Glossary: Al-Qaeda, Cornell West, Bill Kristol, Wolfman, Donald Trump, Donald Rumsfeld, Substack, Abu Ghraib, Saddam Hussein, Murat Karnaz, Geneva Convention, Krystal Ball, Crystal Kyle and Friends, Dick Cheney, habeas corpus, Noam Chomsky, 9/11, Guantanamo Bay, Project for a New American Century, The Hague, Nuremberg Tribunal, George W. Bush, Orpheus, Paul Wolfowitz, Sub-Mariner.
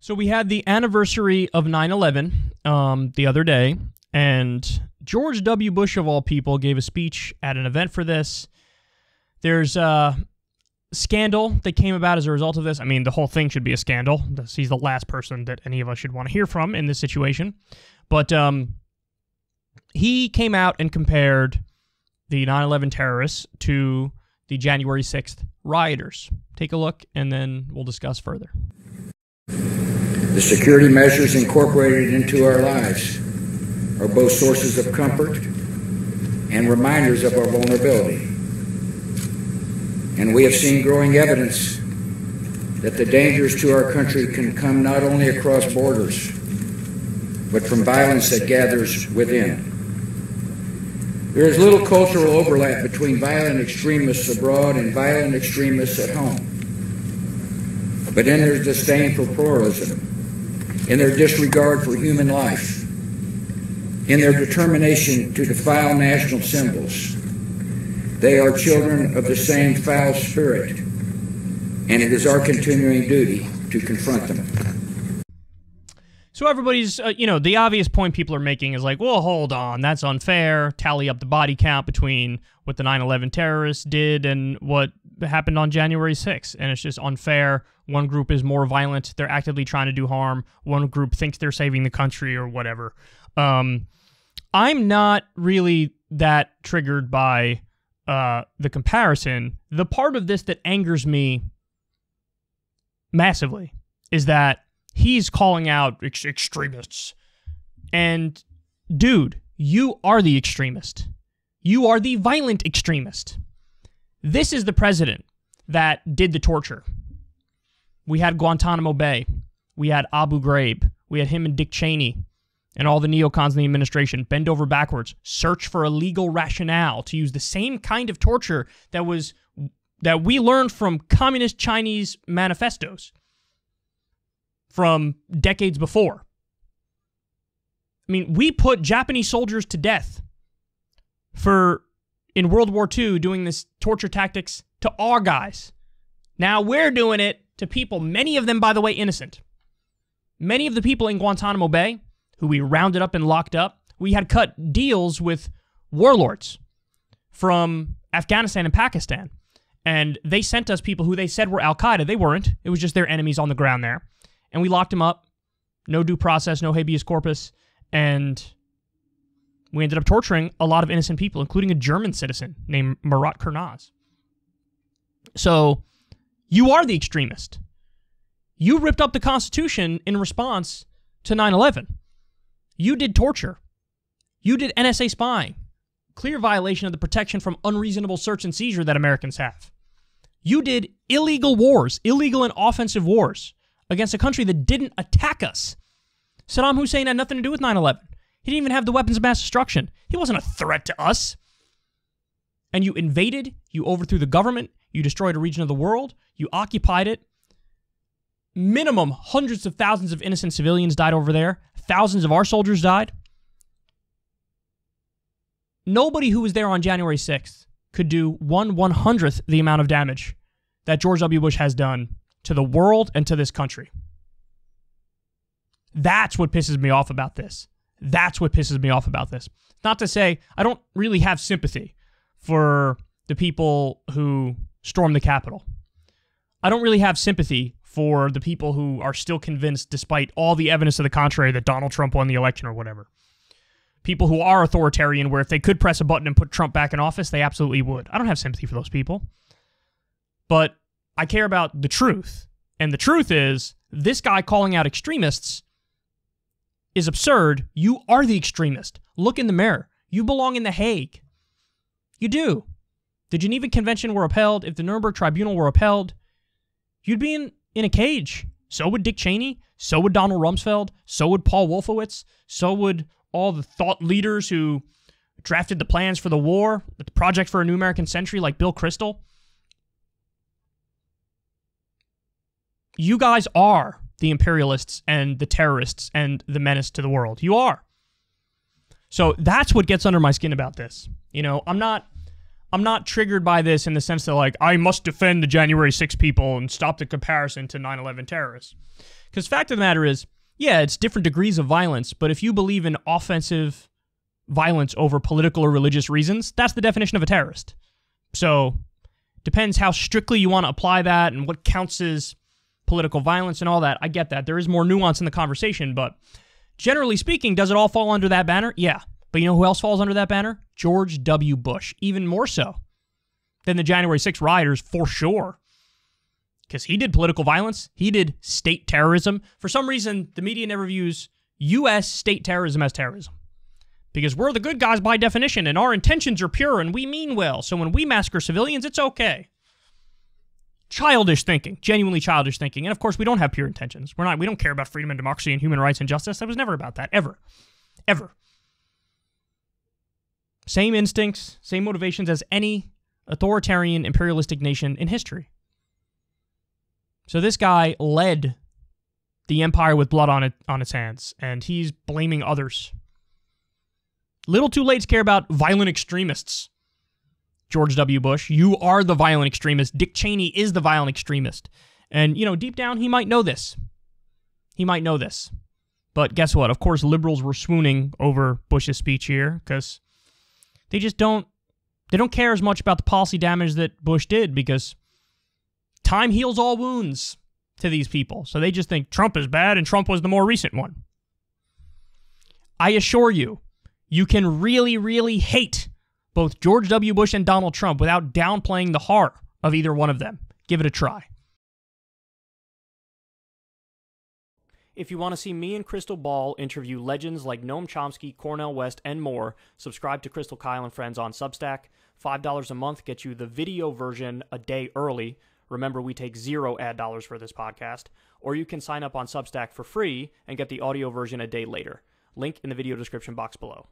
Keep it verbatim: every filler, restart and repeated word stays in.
So we had the anniversary of nine eleven um, the other day, and George W. Bush, of all people, gave a speech at an event for this. There's a scandal that came about as a result of this. I mean, the whole thing should be a scandal. He's the last person that any of us should want to hear from in this situation. But um, he came out and compared the nine eleven terrorists to the January sixth rioters. Take a look, and then we'll discuss further. The security measures incorporated into our lives are both sources of comfort and reminders of our vulnerability. And we have seen growing evidence that the dangers to our country can come not only across borders, but from violence that gathers within. There is little cultural overlap between violent extremists abroad and violent extremists at home. But in their disdain for pluralism, in their disregard for human life, in their determination to defile national symbols, they are children of the same foul spirit, and it is our continuing duty to confront them. So everybody's, uh, you know, the obvious point people are making is like, well, hold on, that's unfair. Tally up the body count between what the nine eleven terrorists did and what happened on January sixth, and it's just unfair. One group is more violent. They're actively trying to do harm. One group thinks they're saving the country or whatever. Um, I'm not really that triggered by uh, the comparison. The part of this that angers me massively is that he's calling out ex extremists. And, dude, you are the extremist. You are the violent extremist. This is the president that did the torture. We had Guantanamo Bay. We had Abu Ghraib. We had him and Dick Cheney and all the neocons in the administration bend over backwards, search for a legal rationale to use the same kind of torture that was that we learned from communist Chinese manifestos from decades before. I mean, we put Japanese soldiers to death for, in World War Two, doing this torture tactics to our guys. Now we're doing it to people, many of them, by the way, innocent. Many of the people in Guantanamo Bay who we rounded up and locked up, we had cut deals with warlords from Afghanistan and Pakistan. And they sent us people who they said were Al-Qaeda. They weren't. It was just their enemies on the ground there. And we locked them up. No due process, no habeas corpus. And we ended up torturing a lot of innocent people, including a German citizen named Murat Karnaz. So you are the extremist. You ripped up the Constitution in response to nine eleven. You did torture. You did N S A spying. Clear violation of the protection from unreasonable search and seizure that Americans have. You did illegal wars, illegal and offensive wars, against a country that didn't attack us. Saddam Hussein had nothing to do with nine eleven. He didn't even have the weapons of mass destruction. He wasn't a threat to us. And you invaded, you overthrew the government, you destroyed a region of the world, you occupied it. Minimum hundreds of thousands of innocent civilians died over there. Thousands of our soldiers died. Nobody who was there on January sixth could do one one hundredth the amount of damage that George W. Bush has done to the world and to this country. That's what pisses me off about this. That's what pisses me off about this. Not to say I don't really have sympathy for the people who stormed the Capitol. I don't really have sympathy for the people who are still convinced, despite all the evidence to the contrary, that Donald Trump won the election or whatever. People who are authoritarian, where if they could press a button and put Trump back in office, they absolutely would. I don't have sympathy for those people. But I care about the truth. And the truth is, this guy calling out extremists is absurd. You are the extremist. Look in the mirror. You belong in The Hague. You do. The Geneva Convention were upheld. If the Nuremberg Tribunal were upheld, you'd be in, in a cage. So would Dick Cheney. So would Donald Rumsfeld. So would Paul Wolfowitz. So would all the thought leaders who drafted the plans for the war, the Project for a New American Century, like Bill Kristol. You guys are the imperialists and the terrorists and the menace to the world. You are. So that's what gets under my skin about this. You know, I'm not... I'm not triggered by this in the sense that, like, I must defend the January sixth people and stop the comparison to nine eleven terrorists. Because fact of the matter is, yeah, it's different degrees of violence, but if you believe in offensive violence over political or religious reasons, that's the definition of a terrorist. So, depends how strictly you want to apply that and what counts as political violence and all that. I get that. There is more nuance in the conversation, but generally speaking, does it all fall under that banner? Yeah. But you know who else falls under that banner? George W. Bush, even more so than the January sixth rioters, for sure. Because he did political violence. He did state terrorism. For some reason, the media never views U S state terrorism as terrorism. Because we're the good guys by definition, and our intentions are pure, and we mean well. So when we massacre civilians, it's okay. Childish thinking. Genuinely childish thinking. And of course, we don't have pure intentions. We're not, we don't care about freedom and democracy and human rights and justice. That was never about that. Ever. Ever. Same instincts, same motivations as any authoritarian, imperialistic nation in history. So this guy led the empire with blood on it on its hands, and he's blaming others. Little too late to care about violent extremists. George W. Bush, you are the violent extremist. Dick Cheney is the violent extremist. And, you know, deep down, he might know this. He might know this. But guess what? Of course, liberals were swooning over Bush's speech here, because they just don't, they don't care as much about the policy damage that Bush did, because time heals all wounds to these people. So they just think Trump is bad and Trump was the more recent one. I assure you, you can really, really hate both George W. Bush and Donald Trump without downplaying the horror of either one of them. Give it a try. If you want to see me and Crystal Ball interview legends like Noam Chomsky, Cornell West, and more, subscribe to Crystal Kyle and Friends on Substack. five dollars a month gets you the video version a day early. Remember, we take zero ad dollars for this podcast. Or you can sign up on Substack for free and get the audio version a day later. Link in the video description box below.